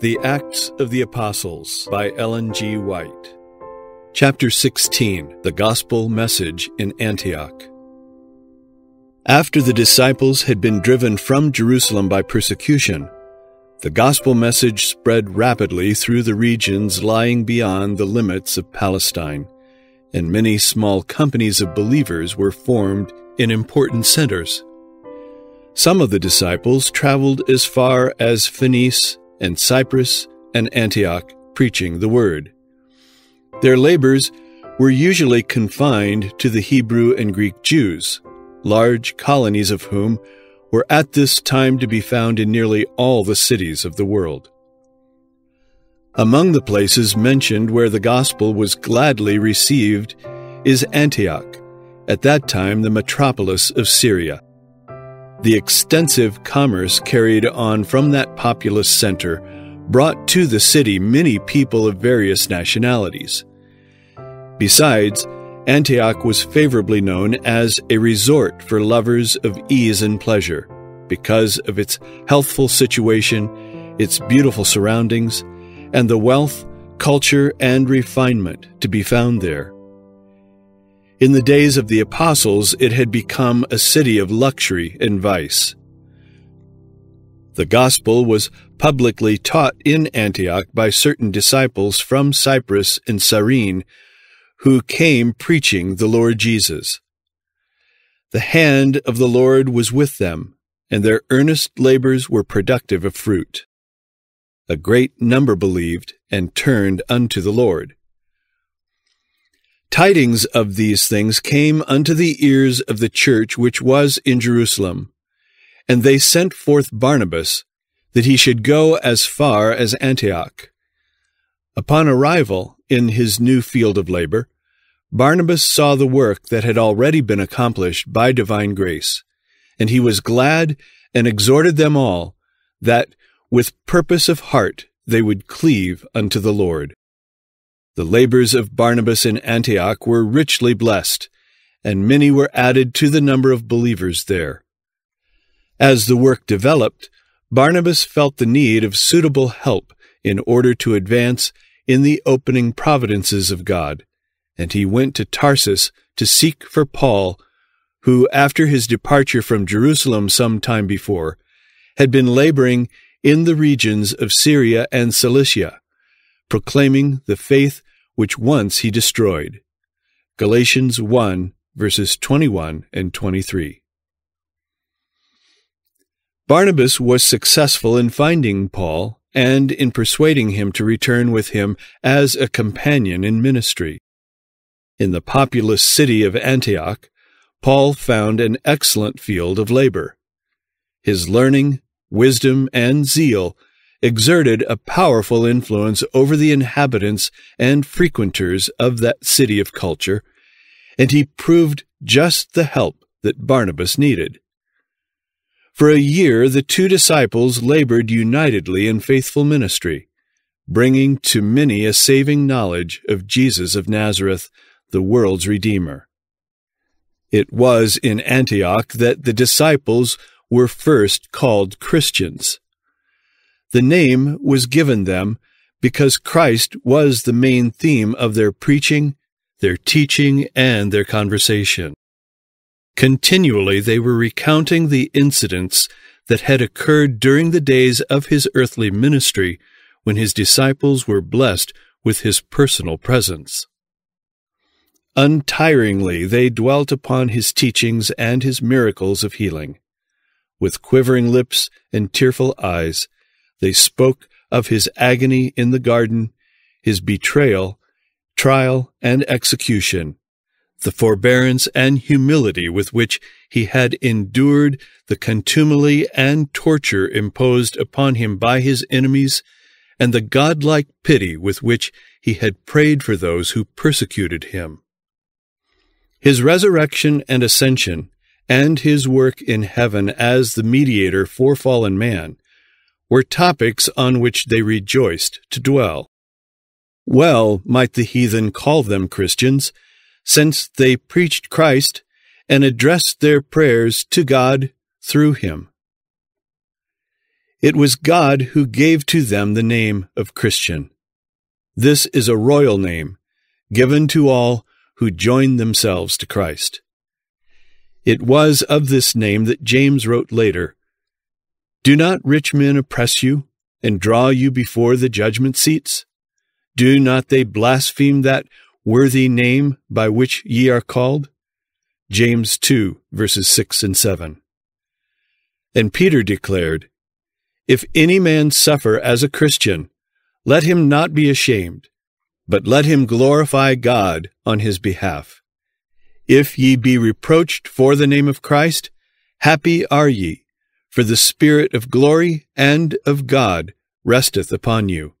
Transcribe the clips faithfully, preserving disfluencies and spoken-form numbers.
The Acts of the Apostles by Ellen G. White. Chapter sixteen. The Gospel Message in Antioch. After the disciples had been driven from Jerusalem by persecution, the gospel message spread rapidly through the regions lying beyond the limits of Palestine, and many small companies of believers were formed in important centers. Some of the disciples traveled as far as Phoenice and Cyprus and Antioch, preaching the word. Their labors were usually confined to the Hebrew and Greek Jews, large colonies of whom were at this time to be found in nearly all the cities of the world. Among the places mentioned where the gospel was gladly received is Antioch, at that time the metropolis of Syria. The extensive commerce carried on from that populous center brought to the city many people of various nationalities. Besides, Antioch was favorably known as a resort for lovers of ease and pleasure, because of its healthful situation, its beautiful surroundings, and the wealth, culture, and refinement to be found there. In the days of the apostles, it had become a city of luxury and vice. The gospel was publicly taught in Antioch by certain disciples from Cyprus and Cyrene who came preaching the Lord Jesus. The hand of the Lord was with them, and their earnest labors were productive of fruit. A great number believed and turned unto the Lord. Tidings of these things came unto the ears of the church which was in Jerusalem, and they sent forth Barnabas, that he should go as far as Antioch. Upon arrival in his new field of labor, Barnabas saw the work that had already been accomplished by divine grace, and he was glad and exhorted them all that, with purpose of heart, they would cleave unto the Lord. The labors of Barnabas in Antioch were richly blessed, and many were added to the number of believers there. As the work developed, Barnabas felt the need of suitable help in order to advance in the opening providences of God, and he went to Tarsus to seek for Paul, who, after his departure from Jerusalem some time before, had been laboring in the regions of Syria and Cilicia, proclaiming the faith which once he destroyed. Galatians one, verses twenty-one and twenty-three. Barnabas was successful in finding Paul and in persuading him to return with him as a companion in ministry. In the populous city of Antioch, Paul found an excellent field of labor. His learning, wisdom, and zeal exerted a powerful influence over the inhabitants and frequenters of that city of culture, and he proved just the help that Barnabas needed. For a year the two disciples labored unitedly in faithful ministry, bringing to many a saving knowledge of Jesus of Nazareth, the world's Redeemer. It was in Antioch that the disciples were first called Christians. The name was given them because Christ was the main theme of their preaching, their teaching, and their conversation. Continually they were recounting the incidents that had occurred during the days of his earthly ministry, when his disciples were blessed with his personal presence. Untiringly they dwelt upon his teachings and his miracles of healing. With quivering lips and tearful eyes, they spoke of his agony in the garden, his betrayal, trial, and execution, the forbearance and humility with which he had endured the contumely and torture imposed upon him by his enemies, and the godlike pity with which he had prayed for those who persecuted him. His resurrection and ascension, and his work in heaven as the mediator for fallen man, were topics on which they rejoiced to dwell. Well might the heathen call them Christians, since they preached Christ and addressed their prayers to God through him. It was God who gave to them the name of Christian. This is a royal name, given to all who join themselves to Christ. It was of this name that James wrote later, "Do not rich men oppress you and draw you before the judgment seats? Do not they blaspheme that worthy name by which ye are called?" James two, verses six and seven. And Peter declared, "If any man suffer as a Christian, let him not be ashamed, but let him glorify God on his behalf. If ye be reproached for the name of Christ, happy are ye, for the Spirit of glory and of God resteth upon you."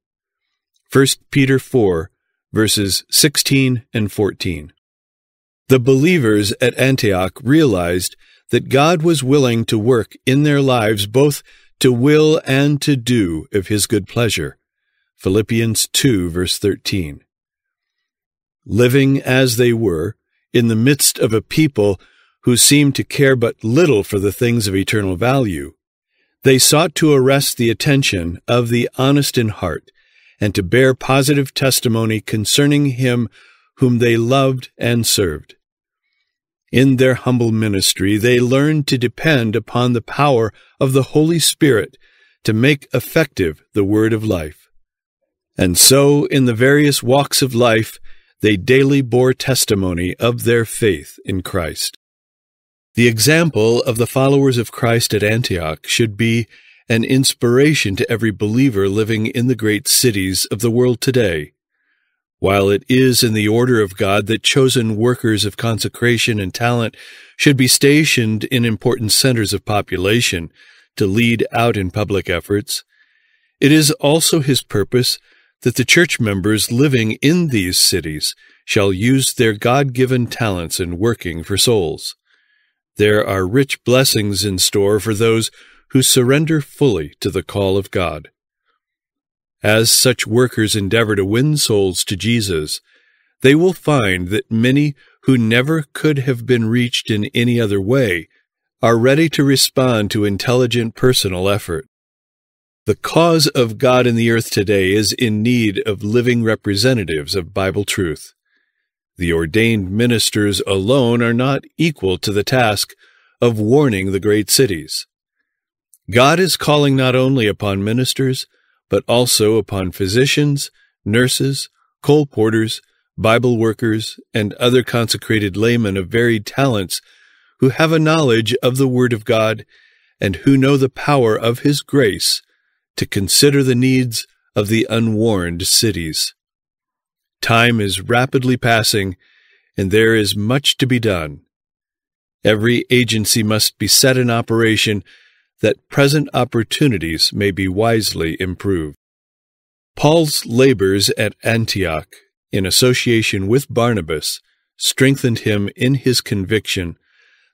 First Peter four, verses sixteen and fourteen. The believers at Antioch realized that God was willing to work in their lives both to will and to do of his good pleasure. Philippians two, verse thirteen. Living as they were, in the midst of a people who seemed to care but little for the things of eternal value, they sought to arrest the attention of the honest in heart and to bear positive testimony concerning him whom they loved and served. In their humble ministry, they learned to depend upon the power of the Holy Spirit to make effective the word of life. And so, in the various walks of life, they daily bore testimony of their faith in Christ. The example of the followers of Christ at Antioch should be an inspiration to every believer living in the great cities of the world today. While it is in the order of God that chosen workers of consecration and talent should be stationed in important centers of population to lead out in public efforts, it is also his purpose that the church members living in these cities shall use their God-given talents in working for souls. There are rich blessings in store for those who surrender fully to the call of God. As such workers endeavor to win souls to Jesus, they will find that many who never could have been reached in any other way are ready to respond to intelligent personal effort. The cause of God in the earth today is in need of living representatives of Bible truth. The ordained ministers alone are not equal to the task of warning the great cities. God is calling not only upon ministers, but also upon physicians, nurses, coal porters, Bible workers, and other consecrated laymen of varied talents who have a knowledge of the Word of God and who know the power of His grace to consider the needs of the unwarned cities. Time is rapidly passing, and there is much to be done. Every agency must be set in operation that present opportunities may be wisely improved. Paul's labors at Antioch, in association with Barnabas, strengthened him in his conviction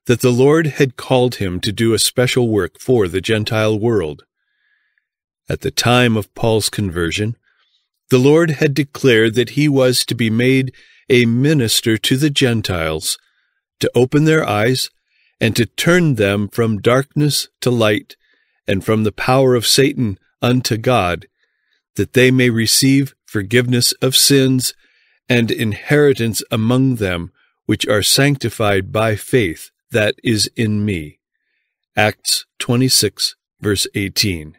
that the Lord had called him to do a special work for the Gentile world. At the time of Paul's conversion, the Lord had declared that he was to be made a minister to the Gentiles, to open their eyes and to turn them from darkness to light, and from the power of Satan unto God, that they may receive forgiveness of sins and inheritance among them which are sanctified by faith that is in me. Acts twenty-six, verse eighteen.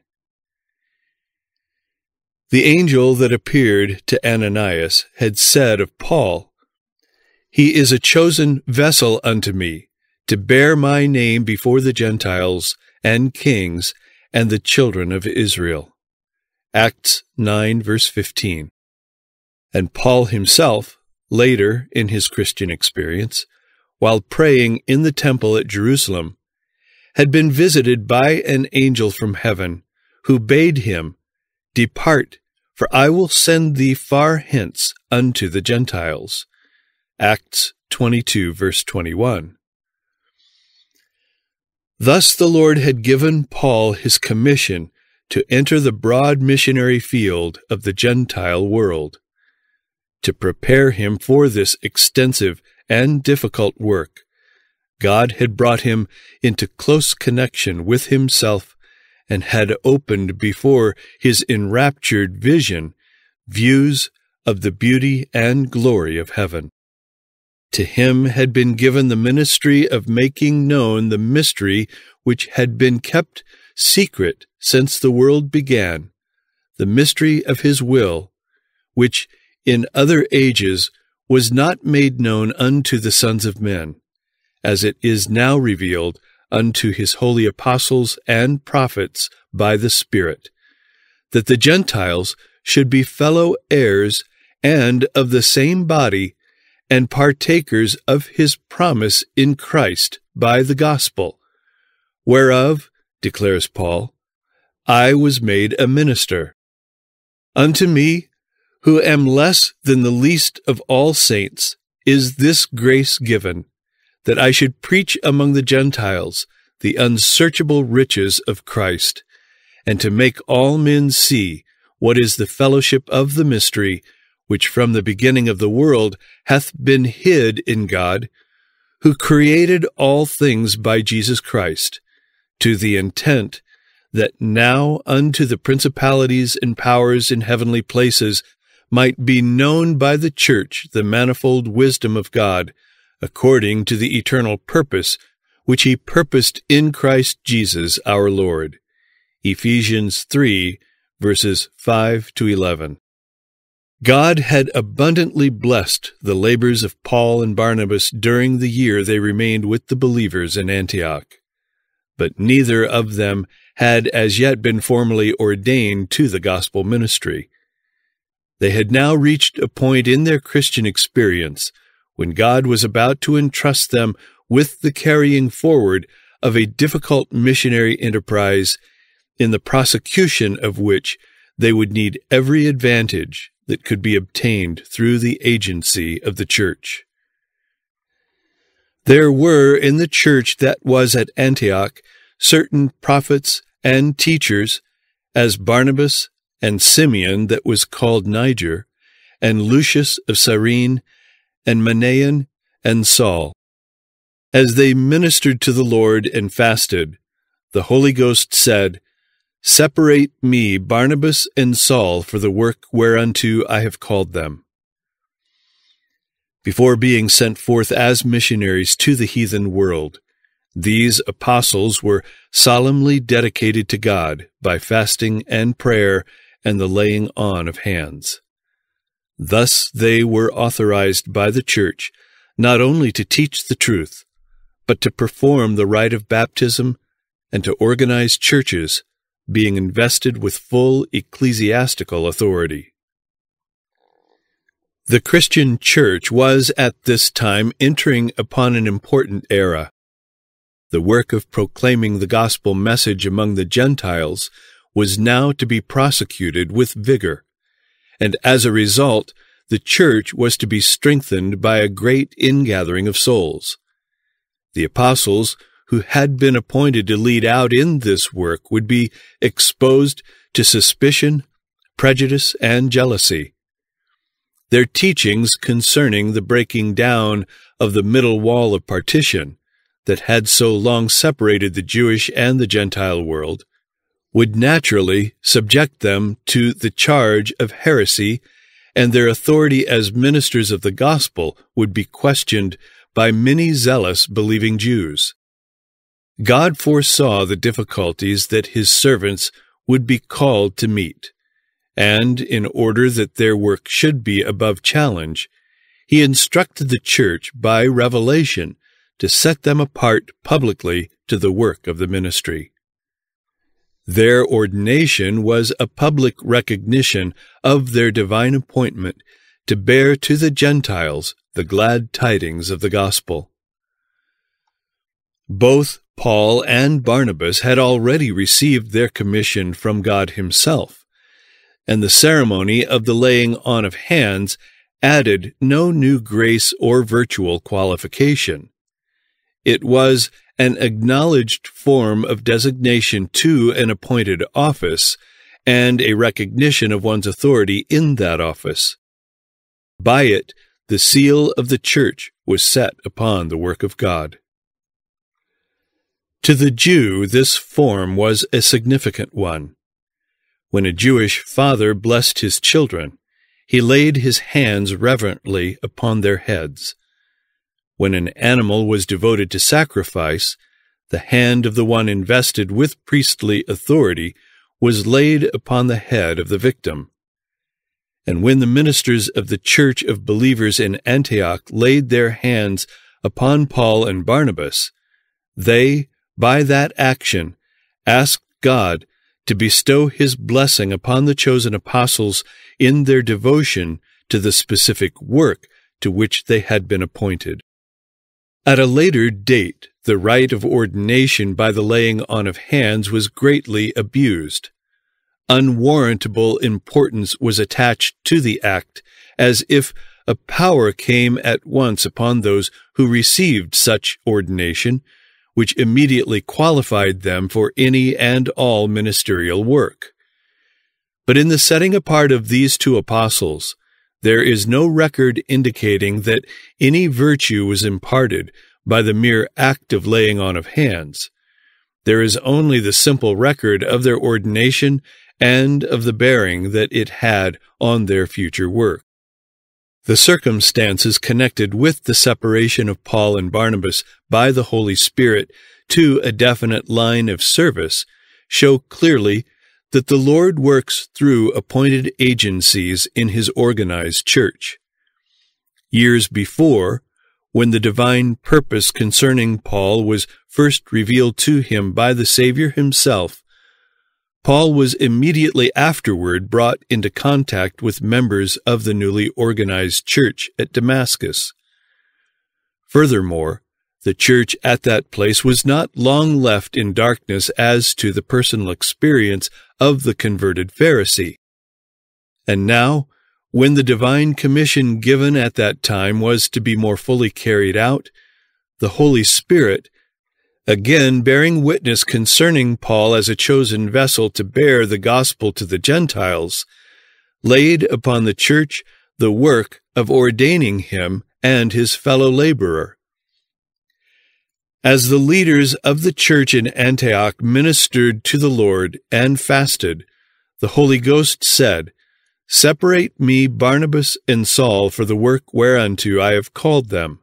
The angel that appeared to Ananias had said of Paul, "He is a chosen vessel unto me, to bear my name before the Gentiles and kings and the children of Israel." Acts nine, verse fifteen. And Paul himself, later in his Christian experience, while praying in the temple at Jerusalem, had been visited by an angel from heaven, who bade him, "Depart, for I will send thee far hence unto the Gentiles." Acts twenty-two, verse twenty-one. Thus the Lord had given Paul his commission to enter the broad missionary field of the Gentile world. To prepare him for this extensive and difficult work, God had brought him into close connection with himself and had opened before his enraptured vision views of the beauty and glory of heaven. To him had been given the ministry of making known the mystery which had been kept secret since the world began, the mystery of his will, which in other ages was not made known unto the sons of men, as it is now revealed unto his holy apostles and prophets by the Spirit, that the Gentiles should be fellow heirs and of the same body, and partakers of his promise in Christ by the gospel, whereof, declares Paul, I was made a minister. Unto me, who am less than the least of all saints, is this grace given, that I should preach among the Gentiles the unsearchable riches of Christ, and to make all men see what is the fellowship of the mystery, which from the beginning of the world hath been hid in God, who created all things by Jesus Christ, to the intent that now unto the principalities and powers in heavenly places might be known by the church the manifold wisdom of God, according to the eternal purpose which he purposed in Christ Jesus our Lord. Ephesians three, verses five to eleven. God had abundantly blessed the labors of Paul and Barnabas during the year they remained with the believers in Antioch, but neither of them had as yet been formally ordained to the gospel ministry. They had now reached a point in their Christian experience when God was about to entrust them with the carrying forward of a difficult missionary enterprise, in the prosecution of which they would need every advantage that could be obtained through the agency of the church. There were in the church that was at Antioch certain prophets and teachers, as Barnabas and Simeon that was called Niger, and Lucius of Cyrene, and Menean, and Saul. As they ministered to the Lord and fasted, the Holy Ghost said, Separate me, Barnabas and Saul, for the work whereunto I have called them. Before being sent forth as missionaries to the heathen world, these apostles were solemnly dedicated to God by fasting and prayer and the laying on of hands. Thus they were authorized by the church not only to teach the truth, but to perform the rite of baptism and to organize churches, being invested with full ecclesiastical authority. The Christian church was at this time entering upon an important era. The work of proclaiming the gospel message among the Gentiles was now to be prosecuted with vigor, and as a result, the church was to be strengthened by a great ingathering of souls. The apostles who had been appointed to lead out in this work would be exposed to suspicion, prejudice, and jealousy. Their teachings concerning the breaking down of the middle wall of partition that had so long separated the Jewish and the Gentile world would naturally subject them to the charge of heresy, and their authority as ministers of the gospel would be questioned by many zealous believing Jews. God foresaw the difficulties that his servants would be called to meet, and in order that their work should be above challenge, he instructed the church by revelation to set them apart publicly to the work of the ministry. Their ordination was a public recognition of their divine appointment to bear to the Gentiles the glad tidings of the gospel. Both Paul and Barnabas had already received their commission from God himself, and the ceremony of the laying on of hands added no new grace or virtual qualification. It was an acknowledged form of designation to an appointed office, and a recognition of one's authority in that office. By it, the seal of the church was set upon the work of God. To the Jew, this form was a significant one. When a Jewish father blessed his children, he laid his hands reverently upon their heads. When an animal was devoted to sacrifice, the hand of the one invested with priestly authority was laid upon the head of the victim. And when the ministers of the Church of Believers in Antioch laid their hands upon Paul and Barnabas, they, by that action, asked God to bestow his blessing upon the chosen apostles in their devotion to the specific work to which they had been appointed. At a later date, the rite of ordination by the laying on of hands was greatly abused. Unwarrantable importance was attached to the act, as if a power came at once upon those who received such ordination, which immediately qualified them for any and all ministerial work. But in the setting apart of these two apostles, there is no record indicating that any virtue was imparted by the mere act of laying on of hands. There is only the simple record of their ordination and of the bearing that it had on their future work. The circumstances connected with the separation of Paul and Barnabas by the Holy Spirit to a definite line of service show clearly that the Lord works through appointed agencies in his organized church. Years before, when the divine purpose concerning Paul was first revealed to him by the Savior himself, Paul was immediately afterward brought into contact with members of the newly organized church at Damascus. Furthermore, the church at that place was not long left in darkness as to the personal experience of the converted Pharisee. And now, when the divine commission given at that time was to be more fully carried out, the Holy Spirit, again bearing witness concerning Paul as a chosen vessel to bear the gospel to the Gentiles, laid upon the church the work of ordaining him and his fellow laborer. As the leaders of the church in Antioch ministered to the Lord and fasted, the Holy Ghost said, "Separate me Barnabas and Saul for the work whereunto I have called them."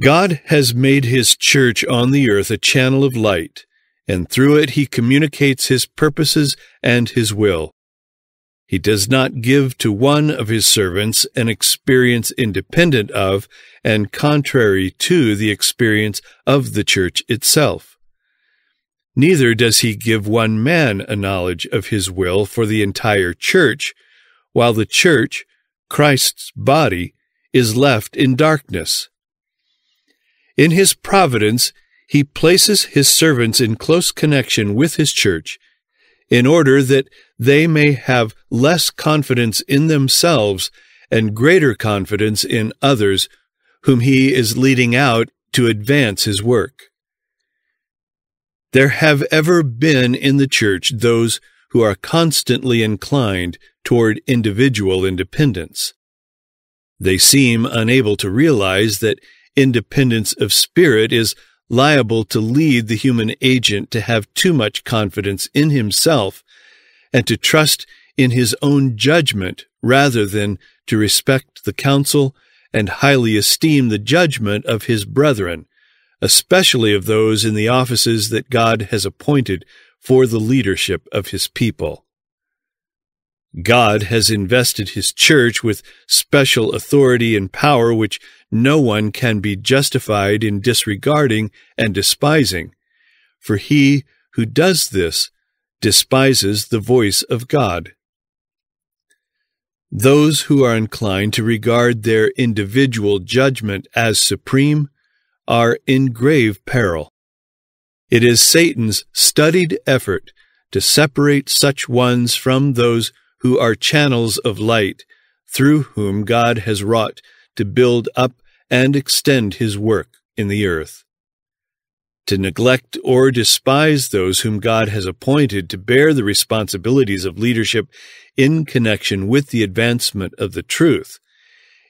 God has made his church on the earth a channel of light, and through it he communicates his purposes and his will. He does not give to one of his servants an experience independent of and contrary to the experience of the church itself. Neither does he give one man a knowledge of his will for the entire church, while the church, Christ's body, is left in darkness. In his providence, he places his servants in close connection with his church, in order that they may have less confidence in themselves and greater confidence in others whom he is leading out to advance his work. There have ever been in the church those who are constantly inclined toward individual independence. They seem unable to realize that independence of spirit is liable to lead the human agent to have too much confidence in himself and to trust in his own judgment rather than to respect the counsel and highly esteem the judgment of his brethren, especially of those in the offices that God has appointed for the leadership of his people. God has invested his church with special authority and power which no one can be justified in disregarding and despising, for he who does this despises the voice of God. Those who are inclined to regard their individual judgment as supreme are in grave peril. It is Satan's studied effort to separate such ones from those who are channels of light, through whom God has wrought to build up and extend his work in the earth. To neglect or despise those whom God has appointed to bear the responsibilities of leadership in connection with the advancement of the truth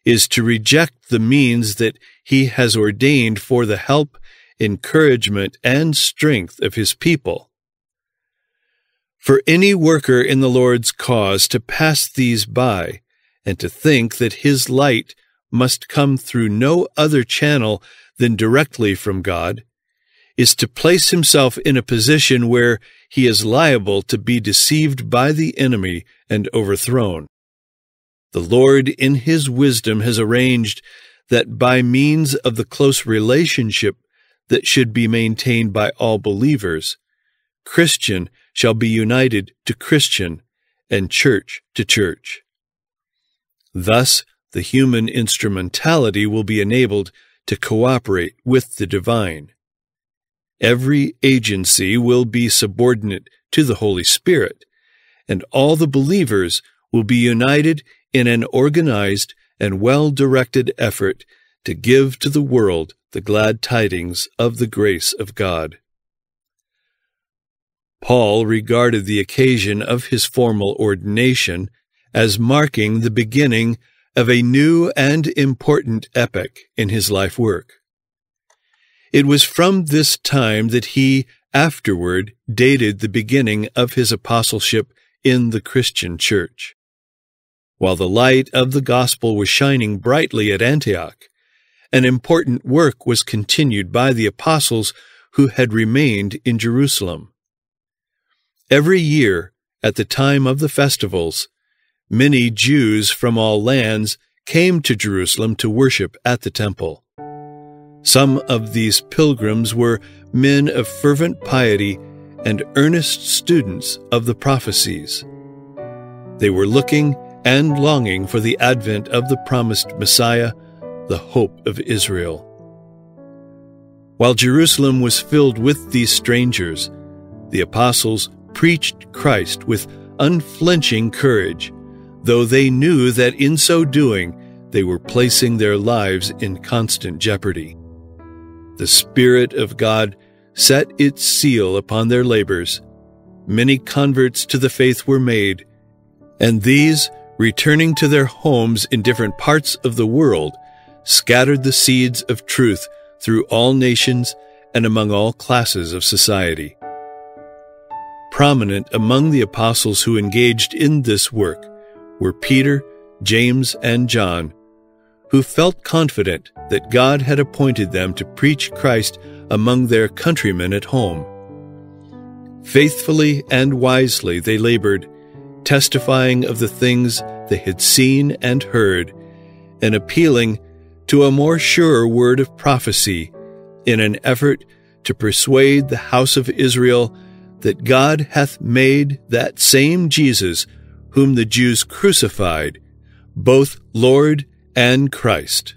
is to reject the means that he has ordained for the help, encouragement, and strength of his people. For any worker in the Lord's cause to pass these by, and to think that his light must come through no other channel than directly from God, is to place himself in a position where he is liable to be deceived by the enemy and overthrown. The Lord, in his wisdom, has arranged that by means of the close relationship that should be maintained by all believers, Christian shall be united to Christian and church to church. Thus, the human instrumentality will be enabled to cooperate with the divine. Every agency will be subordinate to the Holy Spirit, and all the believers will be united in an organized and well-directed effort to give to the world the glad tidings of the grace of God. Paul regarded the occasion of his formal ordination as marking the beginning of a new and important epoch in his life work. It was from this time that he afterward dated the beginning of his apostleship in the Christian church. While the light of the gospel was shining brightly at Antioch, an important work was continued by the apostles who had remained in Jerusalem. Every year, at the time of the festivals, many Jews from all lands came to Jerusalem to worship at the temple. Some of these pilgrims were men of fervent piety and earnest students of the prophecies. They were looking and longing for the advent of the promised Messiah, the hope of Israel. While Jerusalem was filled with these strangers, the apostles preached Christ with unflinching courage, though they knew that in so doing, they were placing their lives in constant jeopardy. The Spirit of God set its seal upon their labors. Many converts to the faith were made, and these, returning to their homes in different parts of the world, scattered the seeds of truth through all nations and among all classes of society. Prominent among the apostles who engaged in this work were Peter, James, and John, who felt confident that God had appointed them to preach Christ among their countrymen at home. Faithfully and wisely they labored, testifying of the things they had seen and heard, and appealing to a more sure word of prophecy in an effort to persuade the house of Israel that God hath made that same Jesus whom the Jews crucified, both Lord and Christ.